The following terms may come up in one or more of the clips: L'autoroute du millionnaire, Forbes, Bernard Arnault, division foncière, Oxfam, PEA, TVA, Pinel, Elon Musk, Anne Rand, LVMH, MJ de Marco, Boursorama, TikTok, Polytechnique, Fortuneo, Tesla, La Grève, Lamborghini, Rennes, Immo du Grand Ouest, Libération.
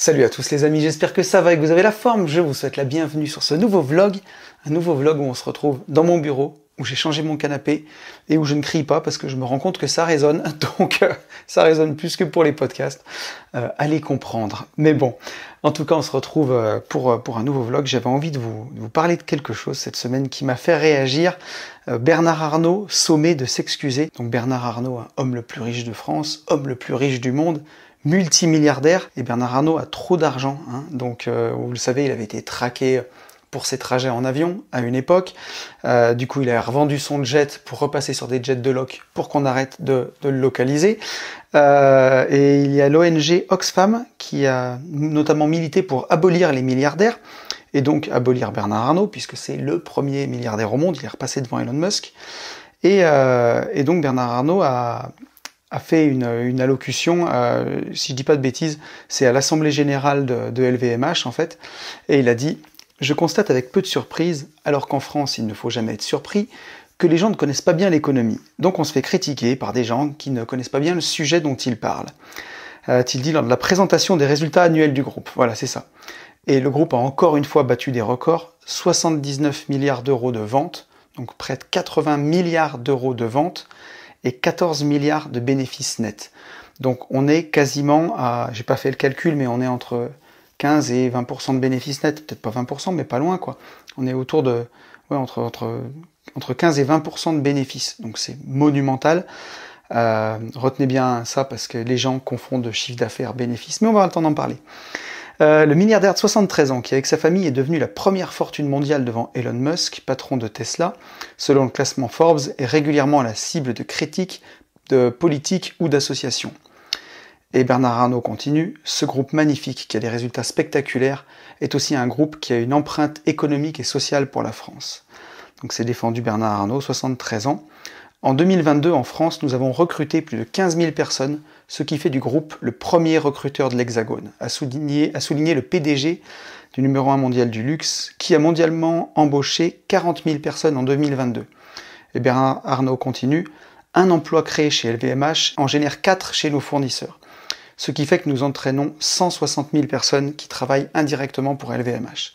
Salut à tous les amis, j'espère que ça va et que vous avez la forme. Je vous souhaite la bienvenue sur ce nouveau vlog. Un nouveau vlog où on se retrouve dans mon bureau, où j'ai changé mon canapé et où je ne crie pas parce que je me rends compte que ça résonne. Donc ça résonne plus que pour les podcasts. Allez comprendre. Mais bon, en tout cas on se retrouve pour un nouveau vlog. J'avais envie de vous parler de quelque chose cette semaine qui m'a fait réagir. Bernard Arnault, sommé de s'excuser. Donc Bernard Arnault, homme le plus riche de France, homme le plus riche du monde, multimilliardaire, et Bernard Arnault a trop d'argent, hein. Donc vous le savez, il avait été traqué pour ses trajets en avion à une époque, du coup il a revendu son jet pour repasser sur des jets de loc pour qu'on arrête de le localiser, et il y a l'ONG Oxfam qui a notamment milité pour abolir les milliardaires, et donc abolir Bernard Arnault, puisque c'est le premier milliardaire au monde, il est repassé devant Elon Musk, et donc Bernard Arnault a fait une allocution, si je dis pas de bêtises, c'est à l'Assemblée Générale de LVMH en fait, et il a dit « Je constate avec peu de surprise, alors qu'en France il ne faut jamais être surpris, que les gens ne connaissent pas bien l'économie. Donc on se fait critiquer par des gens qui ne connaissent pas bien le sujet dont ils parlent. » a-t-il dit lors de la présentation des résultats annuels du groupe. Voilà, c'est ça. Et le groupe a encore une fois battu des records, 79 milliards d'euros de ventes, donc près de 80 milliards d'euros de ventes, et 14 milliards de bénéfices nets. Donc on est quasiment à, j'ai pas fait le calcul, mais on est entre 15 et 20% de bénéfices nets, peut-être pas 20%, mais pas loin quoi. On est autour de, ouais, entre 15 et 20% de bénéfices, donc c'est monumental. Retenez bien ça parce que les gens confondent chiffre d'affaires, bénéfices, mais on va avoir le temps d'en parler. Le milliardaire de 73 ans qui, avec sa famille, est devenu la première fortune mondiale devant Elon Musk, patron de Tesla, selon le classement Forbes, est régulièrement la cible de critiques, de politiques ou d'associations. Et Bernard Arnault continue, ce groupe magnifique qui a des résultats spectaculaires est aussi un groupe qui a une empreinte économique et sociale pour la France. Donc c'est défendu Bernard Arnault, 73 ans. En 2022, en France, nous avons recruté plus de 15 000 personnes, ce qui fait du groupe le premier recruteur de l'Hexagone, a souligné le PDG du numéro 1 mondial du luxe, qui a mondialement embauché 40 000 personnes en 2022. Et Bernard Arnault continue, un emploi créé chez LVMH en génère 4 chez nos fournisseurs, ce qui fait que nous entraînons 160 000 personnes qui travaillent indirectement pour LVMH.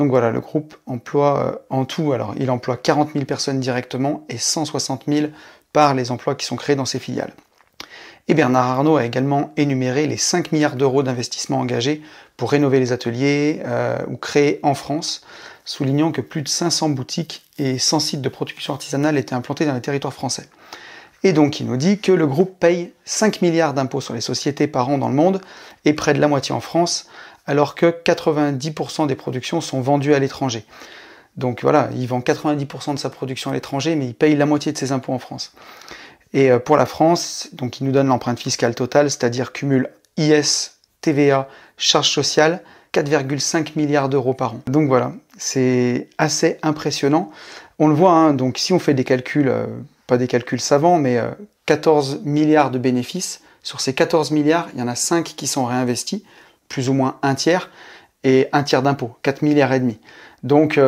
Donc voilà, le groupe emploie en tout, alors il emploie 40 000 personnes directement et 160 000 par les emplois qui sont créés dans ses filiales. Et Bernard Arnault a également énuméré les 5 milliards d'euros d'investissements engagés pour rénover les ateliers ou créer en France, soulignant que plus de 500 boutiques et 100 sites de production artisanale étaient implantés dans les territoires français. Et donc il nous dit que le groupe paye 5 milliards d'impôts sur les sociétés par an dans le monde et près de la moitié en France, alors que 90% des productions sont vendues à l'étranger. Donc voilà, il vend 90% de sa production à l'étranger, mais il paye la moitié de ses impôts en France. Et pour la France, donc il nous donne l'empreinte fiscale totale, c'est-à-dire cumul IS, TVA, charges sociales, 4,5 milliards d'euros par an. Donc voilà, c'est assez impressionnant. On le voit, hein, donc si on fait des calculs, pas des calculs savants, mais 14 milliards de bénéfices, sur ces 14 milliards, il y en a 5 qui sont réinvestis, plus ou moins un tiers, et un tiers d'impôts, 4 milliards et demi. Donc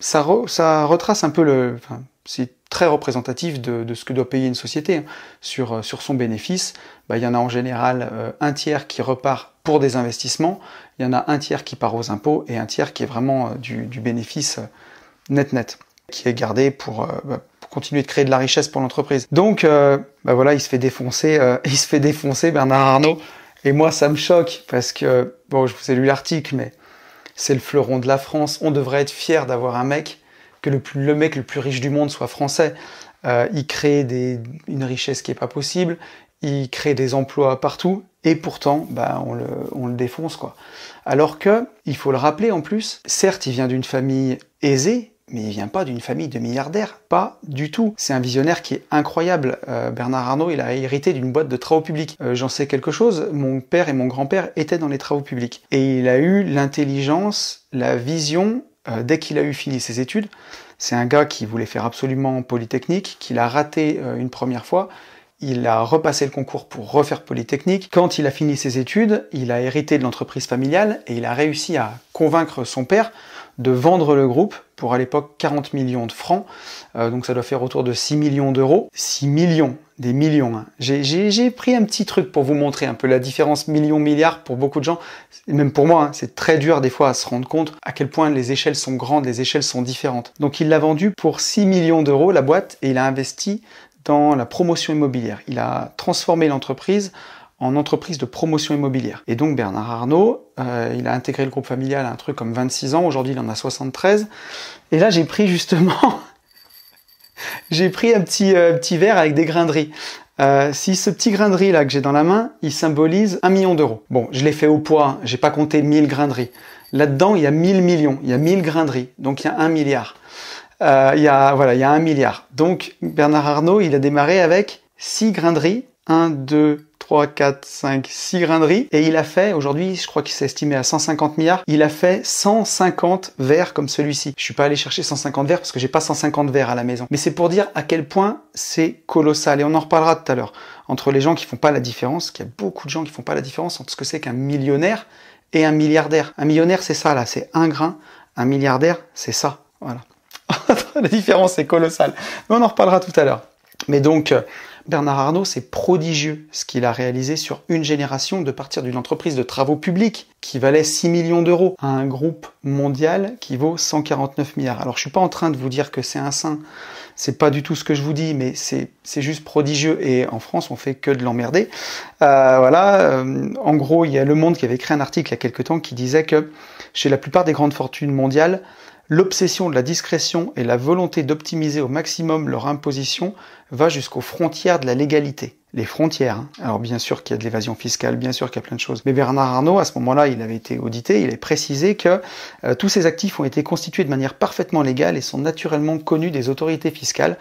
ça retrace un peu le... Enfin, c'est très représentatif de ce que doit payer une société. Sur son bénéfice, bah, il y en a en général un tiers qui repart pour des investissements, il y en a un tiers qui part aux impôts, et un tiers qui est vraiment du bénéfice net-net, qui est gardé pour continuer de créer de la richesse pour l'entreprise. Donc bah voilà, il se fait défoncer Bernard Arnault. Et moi, ça me choque parce que, bon, je vous ai lu l'article, mais c'est le fleuron de la France. On devrait être fier d'avoir un mec, que le mec le plus riche du monde soit français. Il crée une richesse qui n'est pas possible, il crée des emplois partout, et pourtant, bah, on le défonce, quoi. Alors que, il faut le rappeler en plus, certes, il vient d'une famille aisée, mais il vient pas d'une famille de milliardaires, pas du tout. C'est un visionnaire qui est incroyable. Bernard Arnault, il a hérité d'une boîte de travaux publics. J'en sais quelque chose, mon père et mon grand-père étaient dans les travaux publics. Et il a eu l'intelligence, la vision, dès qu'il a eu fini ses études. C'est un gars qui voulait faire absolument Polytechnique, qu'il a raté une première fois, il a repassé le concours pour refaire Polytechnique. Quand il a fini ses études, il a hérité de l'entreprise familiale et il a réussi à convaincre son père de vendre le groupe pour à l'époque 40 millions de francs, donc ça doit faire autour de 6 millions d'euros. 6 millions, des millions. Hein. J'ai pris un petit truc pour vous montrer un peu la différence millions-milliards pour beaucoup de gens, même pour moi, hein, c'est très dur des fois à se rendre compte à quel point les échelles sont grandes, les échelles sont différentes. Donc il l'a vendu pour 6 millions d'euros la boîte et il a investi dans la promotion immobilière. Il a transformé l'entreprise en entreprise de promotion immobilière. Et donc Bernard Arnault, il a intégré le groupe familial à un truc comme 26 ans, aujourd'hui il en a 73. Et là j'ai pris justement, j'ai pris un petit verre avec des grains de riz. Si ce petit grain de riz là que j'ai dans la main, il symbolise 1 million d'euros. Bon, je l'ai fait au poids, hein, j'ai pas compté 1000 grains de riz. Là-dedans, il y a 1000 millions, il y a 1000 grains de riz, donc il y a 1 milliard. Il y a 1 milliard. Donc Bernard Arnault, il a démarré avec 6 grains de riz, 1, 2, 3, 4, 5, 6 grains de riz. Et il a fait, aujourd'hui, je crois qu'il s'est estimé à 150 milliards, il a fait 150 verres comme celui-ci. Je suis pas allé chercher 150 verres parce que j'ai pas 150 verres à la maison. Mais c'est pour dire à quel point c'est colossal. Et on en reparlera tout à l'heure. Entre les gens qui font pas la différence, qu'il y a beaucoup de gens qui font pas la différence entre ce que c'est qu'un millionnaire et un milliardaire. Un millionnaire, c'est ça, là. C'est un grain. Un milliardaire, c'est ça. Voilà. La différence est colossale. Mais on en reparlera tout à l'heure. Mais donc, Bernard Arnault, c'est prodigieux ce qu'il a réalisé sur une génération de partir d'une entreprise de travaux publics qui valait 6 millions d'euros à un groupe mondial qui vaut 149 milliards. Alors, je suis pas en train de vous dire que c'est un saint, c'est pas du tout ce que je vous dis, mais c'est juste prodigieux et en France, on fait que de l'emmerder. En gros, il y a Le Monde qui avait écrit un article il y a quelques temps qui disait que chez la plupart des grandes fortunes mondiales, l'obsession de la discrétion et la volonté d'optimiser au maximum leur imposition va jusqu'aux frontières de la légalité. Les frontières, hein. Alors bien sûr qu'il y a de l'évasion fiscale, bien sûr qu'il y a plein de choses. Mais Bernard Arnault, à ce moment-là, il avait été audité, il a précisé que tous ses actifs ont été constitués de manière parfaitement légale et sont naturellement connus des autorités fiscales.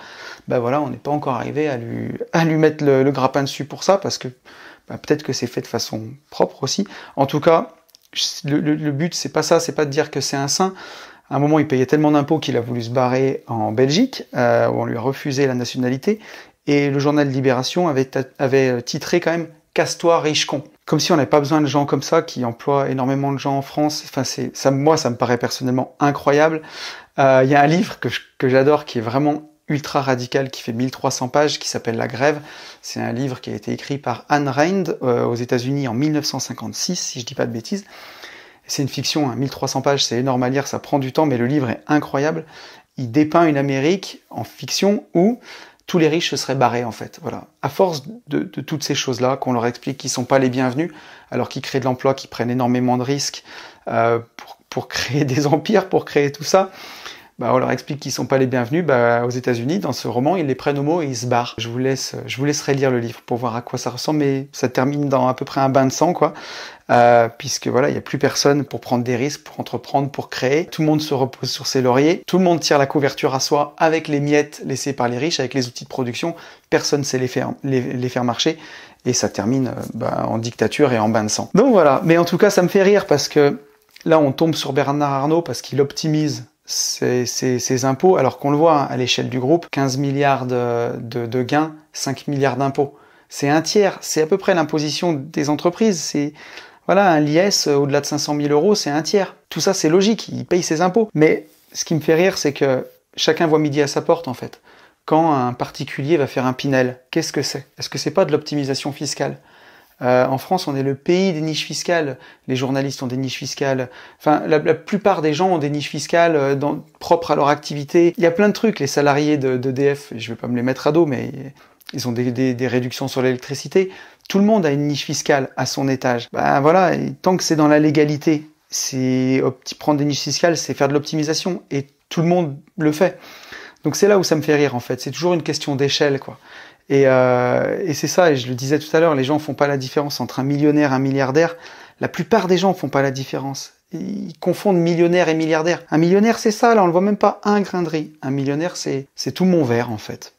Ben voilà, on n'est pas encore arrivé à lui mettre le grappin dessus pour ça, parce que ben, peut-être que c'est fait de façon propre aussi. En tout cas, le but, c'est pas ça, c'est pas de dire que c'est un saint. À un moment, il payait tellement d'impôts qu'il a voulu se barrer en Belgique, où on lui a refusé la nationalité. Et le journal Libération avait titré quand même « Casse-toi, riche con ». Comme si on n'avait pas besoin de gens comme ça, qui emploient énormément de gens en France. Enfin, moi, ça me paraît personnellement incroyable. Il y a un livre que j'adore, qui est vraiment ultra radical, qui fait 1300 pages, qui s'appelle « La Grève ». C'est un livre qui a été écrit par Anne Rand aux États-Unis en 1956, si je dis pas de bêtises. C'est une fiction, hein, 1300 pages, c'est énorme à lire, ça prend du temps, mais le livre est incroyable. Il dépeint une Amérique en fiction où tous les riches se seraient barrés, en fait. Voilà. À force de toutes ces choses-là, qu'on leur explique qu'ils sont pas les bienvenus, alors qu'ils créent de l'emploi, qu'ils prennent énormément de risques pour créer des empires, pour créer tout ça, bah, on leur explique qu'ils sont pas les bienvenus. Bah, aux États-Unis, dans ce roman, ils les prennent au mot et ils se barrent. Je vous laisserai lire le livre pour voir à quoi ça ressemble, mais ça termine dans à peu près un bain de sang, quoi. Puisque voilà, il n'y a plus personne pour prendre des risques, pour entreprendre, pour créer. Tout le monde se repose sur ses lauriers. Tout le monde tire la couverture à soi avec les miettes laissées par les riches, avec les outils de production. Personne ne sait les faire marcher. Et ça termine en dictature et en bain de sang. Donc voilà. Mais en tout cas, ça me fait rire parce que là, on tombe sur Bernard Arnault parce qu'il optimise ces impôts, alors qu'on le voit hein, à l'échelle du groupe, 15 milliards de gains, 5 milliards d'impôts. C'est un tiers, c'est à peu près l'imposition des entreprises. C'est voilà, un liesse au-delà de 500 000 €, c'est un tiers. Tout ça, c'est logique, il paye ses impôts. Mais ce qui me fait rire, c'est que chacun voit midi à sa porte, en fait. Quand un particulier va faire un Pinel, qu'est-ce que c'est? Est-ce que c'est pas de l'optimisation fiscale? En France, on est le pays des niches fiscales. Les journalistes ont des niches fiscales. Enfin, la plupart des gens ont des niches fiscales propres à leur activité. Il y a plein de trucs. Les salariés d'EDF, je vais pas me les mettre à dos, mais ils ont des réductions sur l'électricité. Tout le monde a une niche fiscale à son étage. Ben voilà, et tant que c'est dans la légalité, c'est prendre des niches fiscales, c'est faire de l'optimisation. Et tout le monde le fait. Donc c'est là où ça me fait rire, en fait. C'est toujours une question d'échelle, quoi. Et c'est ça, et je le disais tout à l'heure, les gens font pas la différence entre un millionnaire et un milliardaire. La plupart des gens font pas la différence. Ils confondent millionnaire et milliardaire. Un millionnaire, c'est ça, là, on le voit même pas, un grain de riz. Un millionnaire, c'est tout mon verre, en fait.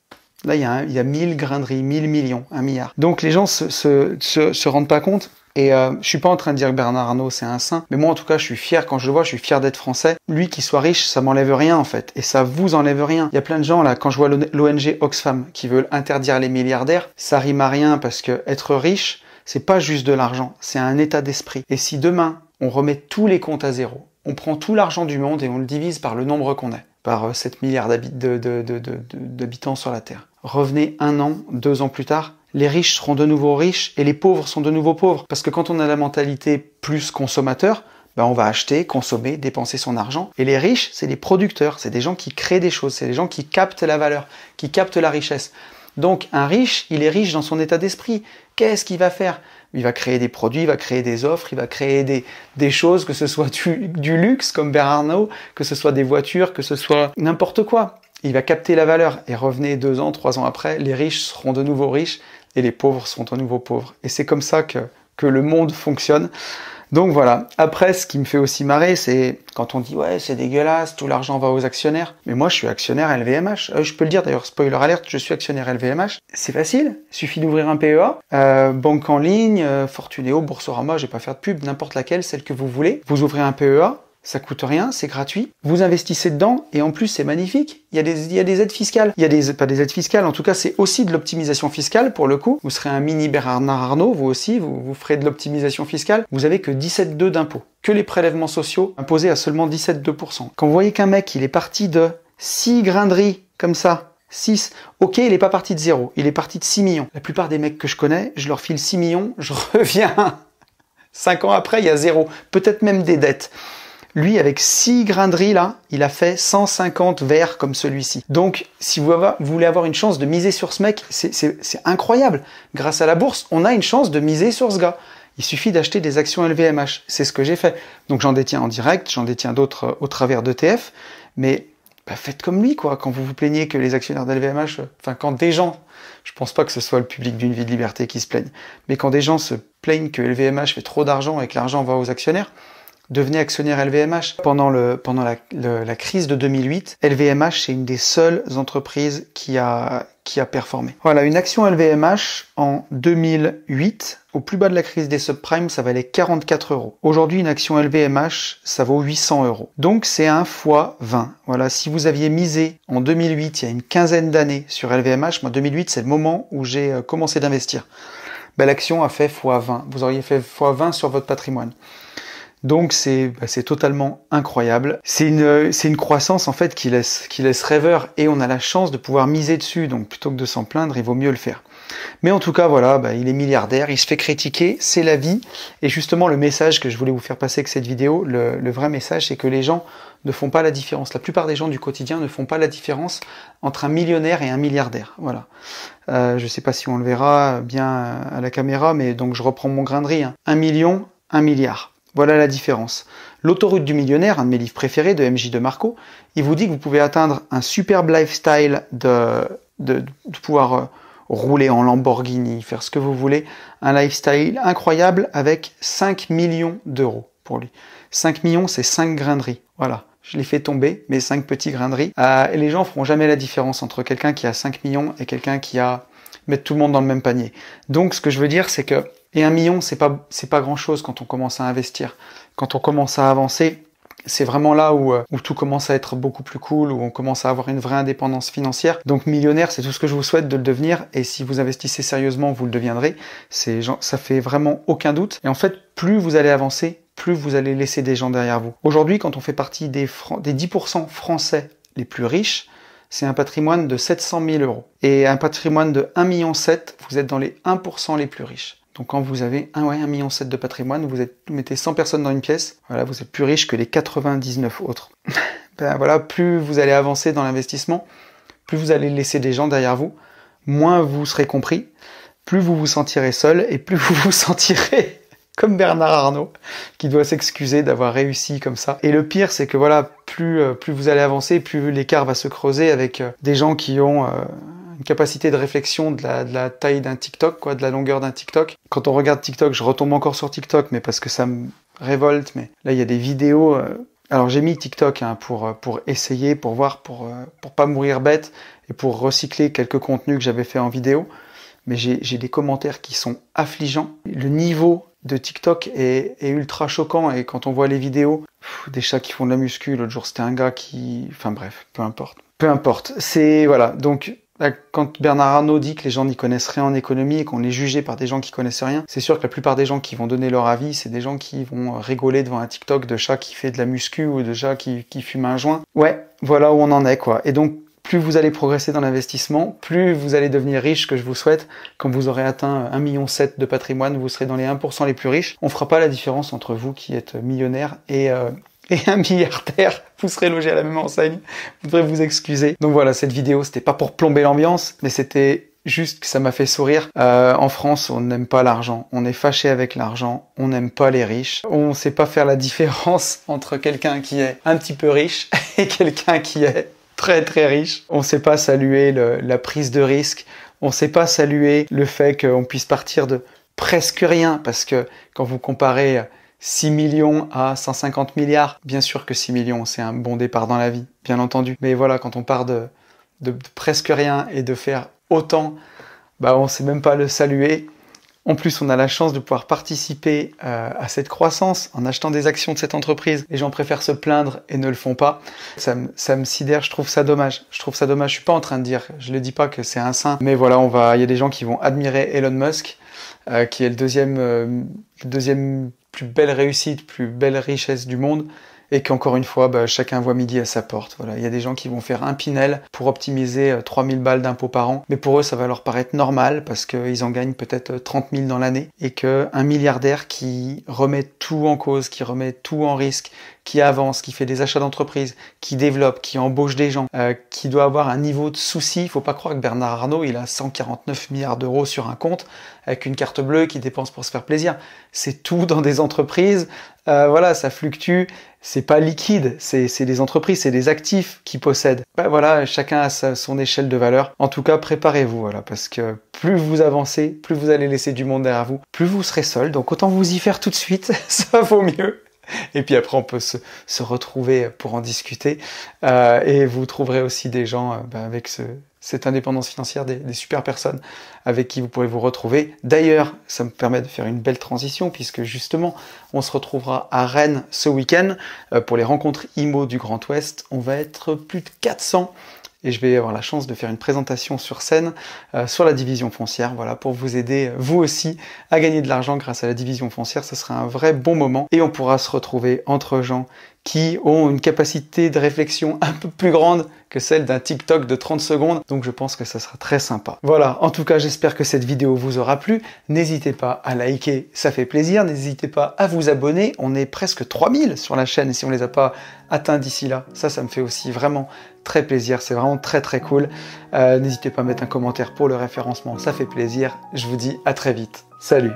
Là, il y a 1000 grains de riz, 1000 millions, 1 milliard. Donc les gens se rendent pas compte. Et je suis pas en train de dire que Bernard Arnault c'est un saint, mais moi en tout cas je suis fier quand je le vois, je suis fier d'être français. Lui qui soit riche, ça m'enlève rien en fait, et ça vous enlève rien. Il y a plein de gens là, quand je vois l'ONG Oxfam qui veulent interdire les milliardaires, ça rime à rien parce que être riche, c'est pas juste de l'argent, c'est un état d'esprit. Et si demain on remet tous les comptes à zéro, on prend tout l'argent du monde et on le divise par le nombre qu'on est, par 7 milliards d'habitants sur la Terre. Revenez un an, 2 ans plus tard, les riches seront de nouveau riches et les pauvres sont de nouveau pauvres. Parce que quand on a la mentalité plus consommateur, ben on va acheter, consommer, dépenser son argent. Et les riches, c'est des producteurs, c'est des gens qui créent des choses, c'est des gens qui captent la valeur, qui captent la richesse. Donc un riche, il est riche dans son état d'esprit. Qu'est-ce qu'il va faire ? Il va créer des produits, il va créer des offres, il va créer des choses, que ce soit du luxe comme Bernard Arnault, que ce soit des voitures, que ce soit n'importe quoi. Il va capter la valeur et revenez 2 ans, 3 ans après, les riches seront de nouveau riches et les pauvres seront de nouveau pauvres. Et c'est comme ça que le monde fonctionne. Donc voilà. Après, ce qui me fait aussi marrer, c'est quand on dit « Ouais, c'est dégueulasse, tout l'argent va aux actionnaires ». Mais moi, je suis actionnaire LVMH. Je peux le dire d'ailleurs, spoiler alerte, je suis actionnaire LVMH. C'est facile, il suffit d'ouvrir un PEA, banque en ligne, Fortuneo, Boursorama, je vais pas faire de pub, n'importe laquelle, celle que vous voulez. Vous ouvrez un PEA, ça coûte rien, c'est gratuit. Vous investissez dedans et en plus, c'est magnifique. Il y a des aides fiscales. Il y a des, pas des aides fiscales, en tout cas, c'est aussi de l'optimisation fiscale pour le coup. Vous serez un mini Bernard Arnault, vous aussi, vous ferez de l'optimisation fiscale. Vous avez que 17,2 d'impôts, que les prélèvements sociaux imposés à seulement 17,2%. Quand vous voyez qu'un mec, il est parti de 6 grains de riz, comme ça, 6, ok, il n'est pas parti de 0, il est parti de 6 millions. La plupart des mecs que je connais, je leur file 6 millions, je reviens 5 ans après, il y a 0, peut-être même des dettes. Lui, avec 6 grains de riz, là, il a fait 150 verres comme celui-ci. Donc, si vous voulez avoir une chance de miser sur ce mec, c'est incroyable. Grâce à la bourse, on a une chance de miser sur ce gars. Il suffit d'acheter des actions LVMH. C'est ce que j'ai fait. Donc, j'en détiens en direct, j'en détiens d'autres au travers d'ETF. Mais bah, faites comme lui, quoi. Quand vous vous plaignez que les actionnaires d'LVMH... Enfin, quand des gens... Je pense pas que ce soit le public d'une vie de liberté qui se plaigne. Mais quand des gens se plaignent que LVMH fait trop d'argent et que l'argent va aux actionnaires... Devenez actionnaire LVMH. Pendant la crise de 2008, LVMH, c'est une des seules entreprises qui a performé. Voilà, une action LVMH en 2008, au plus bas de la crise des subprimes, ça valait 44 €. Aujourd'hui, une action LVMH, ça vaut 800 €. Donc, c'est 1 × 20. Voilà, si vous aviez misé en 2008, il y a une quinzaine d'années sur LVMH, moi, 2008, c'est le moment où j'ai commencé d'investir. Ben, l'action a fait ×20. Vous auriez fait ×20 sur votre patrimoine. Donc c'est totalement incroyable. C'est une croissance en fait qui laisse rêveur et on a la chance de pouvoir miser dessus. Donc plutôt que de s'en plaindre, il vaut mieux le faire. Mais en tout cas voilà, bah, il est milliardaire, il se fait critiquer, c'est la vie. Et justement le message que je voulais vous faire passer avec cette vidéo, le vrai message, c'est que les gens ne font pas la différence. La plupart des gens du quotidien ne font pas la différence entre un millionnaire et un milliardaire. Voilà. Je sais pas si on le verra bien à la caméra, mais donc je reprends mon grain de riz. Hein. 1 million, 1 milliard. Voilà la différence. L'autoroute du millionnaire, un de mes livres préférés de MJ de Marco, il vous dit que vous pouvez atteindre un superbe lifestyle de pouvoir rouler en Lamborghini, faire ce que vous voulez, un lifestyle incroyable avec 5 millions € pour lui. 5 millions, c'est 5 grains de riz. Voilà, je les fais tomber, mes 5 petits grains de riz. Et les gens feront jamais la différence entre quelqu'un qui a 5 millions et quelqu'un qui a... mettre tout le monde dans le même panier. Donc ce que je veux dire, c'est que... Et 1 million, c'est pas grand-chose quand on commence à investir. Quand on commence à avancer, c'est vraiment là où tout commence à être beaucoup plus cool, où on commence à avoir une vraie indépendance financière. Donc millionnaire, c'est tout ce que je vous souhaite de le devenir. Et si vous investissez sérieusement, vous le deviendrez. Ça fait vraiment aucun doute. Et en fait, plus vous allez avancer, plus vous allez laisser des gens derrière vous. Aujourd'hui, quand on fait partie des 10% français les plus riches, c'est un patrimoine de 700 000 €. Et un patrimoine de 1,7 million, vous êtes dans les 1% les plus riches. Donc quand vous avez 1,7 million de patrimoine, vous mettez 100 personnes dans une pièce, voilà, vous êtes plus riche que les 99 autres. Ben voilà, plus vous allez avancer dans l'investissement, plus vous allez laisser des gens derrière vous, moins vous serez compris, plus vous vous sentirez seul et plus vous vous sentirez comme Bernard Arnault, qui doit s'excuser d'avoir réussi comme ça. Et le pire, c'est que voilà, plus vous allez avancer, plus l'écart va se creuser avec des gens qui ont une capacité de réflexion de la taille d'un TikTok, quoi, de la longueur d'un TikTok. Quand on regarde TikTok, je retombe encore sur TikTok, mais parce que ça me révolte. Mais là, il y a des vidéos... Alors j'ai mis TikTok hein, pour essayer, pour voir, pour pas mourir bête et pour recycler quelques contenus que j'avais fait en vidéo. Mais j'ai des commentaires qui sont affligeants. Le niveau de TikTok est ultra choquant, et quand on voit les vidéos, des chats qui font de la muscu, l'autre jour c'était un gars qui... Enfin bref, peu importe. Peu importe, c'est... Voilà, donc... Quand Bernard Arnault dit que les gens n'y connaissent rien en économie et qu'on est jugé par des gens qui connaissent rien, c'est sûr que la plupart des gens qui vont donner leur avis, c'est des gens qui vont rigoler devant un TikTok de chat qui fait de la muscu ou de chat qui fume un joint. Ouais, voilà où on en est, quoi. Et donc, plus vous allez progresser dans l'investissement, plus vous allez devenir riche, que je vous souhaite. Quand vous aurez atteint 1,7 million de patrimoine, vous serez dans les 1% les plus riches. On fera pas la différence entre vous qui êtes millionnaire et un milliardaire, vous serez logé à la même enseigne, vous devrez vous excuser. Donc voilà, cette vidéo, c'était pas pour plomber l'ambiance, mais c'était juste que ça m'a fait sourire. En France, on n'aime pas l'argent, on est fâché avec l'argent, on n'aime pas les riches, on sait pas faire la différence entre quelqu'un qui est un petit peu riche et quelqu'un qui est très très riche. On sait pas saluer la prise de risque, on sait pas saluer le fait qu'on puisse partir de presque rien, parce que quand vous comparez 6 millions à 150 milliards. Bien sûr que 6 millions, c'est un bon départ dans la vie, bien entendu. Mais voilà, quand on part de presque rien et de faire autant, bah on sait même pas le saluer. En plus, on a la chance de pouvoir participer à cette croissance en achetant des actions de cette entreprise. Les gens préfèrent se plaindre et ne le font pas. Ça me sidère, je trouve ça dommage. Je trouve ça dommage, je suis pas en train de dire, je le dis pas que c'est un saint, mais voilà, il y a des gens qui vont admirer Elon Musk, qui est le deuxième plus belle réussite, plus belle richesse du monde, et qu'encore une fois, bah, chacun voit midi à sa porte. Voilà. Il y a des gens qui vont faire un Pinel pour optimiser 3000 balles d'impôts par an, mais pour eux, ça va leur paraître normal, parce qu'ils en gagnent peut-être 30 000 dans l'année, et qu'un milliardaire qui remet tout en cause, qui remet tout en risque, qui avance, qui fait des achats d'entreprise, qui développe, qui embauche des gens, qui doit avoir un niveau de souci. Il faut pas croire que Bernard Arnault, il a 149 milliards d'euros sur un compte avec une carte bleue qui dépense pour se faire plaisir. C'est tout dans des entreprises. Voilà, ça fluctue. C'est pas liquide. C'est des entreprises, c'est des actifs qui possèdent. Ben voilà, chacun a son échelle de valeur. En tout cas, préparez-vous, voilà, parce que plus vous avancez, plus vous allez laisser du monde derrière vous, plus vous serez seul. Donc autant vous y faire tout de suite. Ça vaut mieux. Et puis après, on peut se retrouver pour en discuter. Et vous trouverez aussi des gens avec cette indépendance financière, des super personnes avec qui vous pourrez vous retrouver. D'ailleurs, ça me permet de faire une belle transition, puisque justement, on se retrouvera à Rennes ce week-end pour les rencontres Immo du Grand Ouest. On va être plus de 400. Et je vais avoir la chance de faire une présentation sur scène sur la division foncière, voilà, pour vous aider, vous aussi, à gagner de l'argent grâce à la division foncière. Ce sera un vrai bon moment, et on pourra se retrouver entre gens qui ont une capacité de réflexion un peu plus grande que celle d'un TikTok de 30 secondes. Donc je pense que ça sera très sympa. Voilà, en tout cas, j'espère que cette vidéo vous aura plu. N'hésitez pas à liker, ça fait plaisir. N'hésitez pas à vous abonner. On est presque 3000 sur la chaîne, et si on les a pas atteints d'ici là, ça me fait aussi vraiment très plaisir. C'est vraiment très très cool. N'hésitez pas à mettre un commentaire pour le référencement, ça fait plaisir. Je vous dis à très vite. Salut!